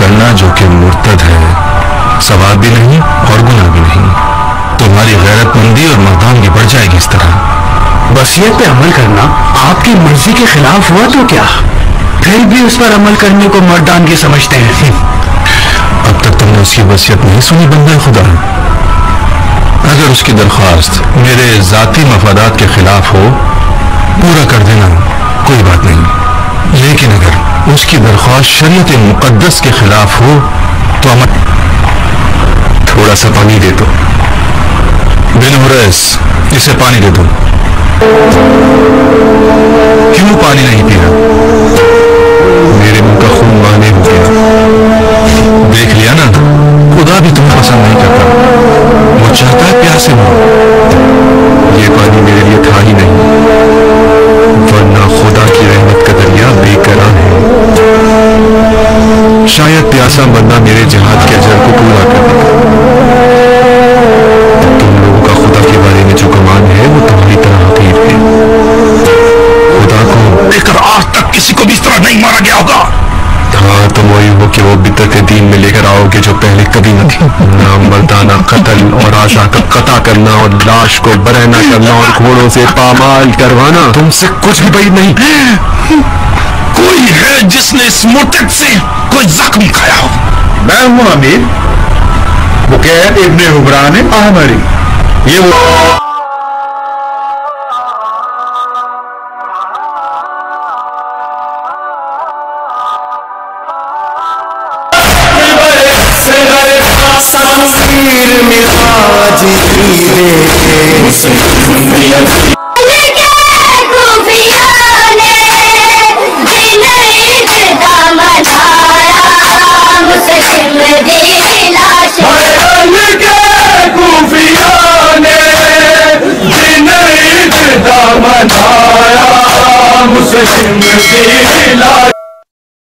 करना जो कि मुर्तद है, सवाब भी नहीं और गुनाह भी नहीं। तुम्हारी गैरतमंदी और मर्दानगी बढ़ जाएगी इस तरह। वसीयत पे अमल करना आपकी मर्जी के खिलाफ हुआ तो क्या, फिर भी उस पर अमल करने को मर्दानगी समझते हैं। अब तक तुमने उसकी वसीयत नहीं सुनी बंदा खुदा। अगर उसकी दरख्वास्त मेरे जाती मफादात के खिलाफ हो, पूरा कर देना, कोई बात नहीं। लेकिन अगर उसकी दरख्वास्त शरीयत मुकद्दस के खिलाफ हो तो अमल। थोड़ा सा पानी दे दो, बिनहुरैस इसे पानी दे दो। क्यों पानी नहीं पी रहा? मेरे मुंह का खून बहने हो गया। देख लिया ना, खुदा भी तुम्हें पसंद नहीं करता। वो चाहता है प्यासे मरो। ये पानी मेरे लिए था ही नहीं, वरना खुदा की रहमत का दरिया बेकरार है। शायद प्यासा बंदा मेरे जिहाद के अजर को पूरा कर देगा। तुम लोगों का खुदा के बारे में जो गुमान है वो तुम्हारी तरह हकीर है। खुदा को लेकर आज तक किसी को भी इस तरह नहीं मारा गया होगा। हाँ, तुम वही हो कि वो बिदअत दीन में लेकर आओगे जो पहले कभी न थी। ना मर्दाना कत्ल और आशा का कता करना और लाश को बरहना करना और घोड़ों से पामाल करवाना, तुमसे कुछ भी बही नहीं। कोई है जिसने इस मुर्तद से कोई जख्म खाया हो? मैं हूँ अमीर मुकैद इब्ने हुबरान आमरी। ये वो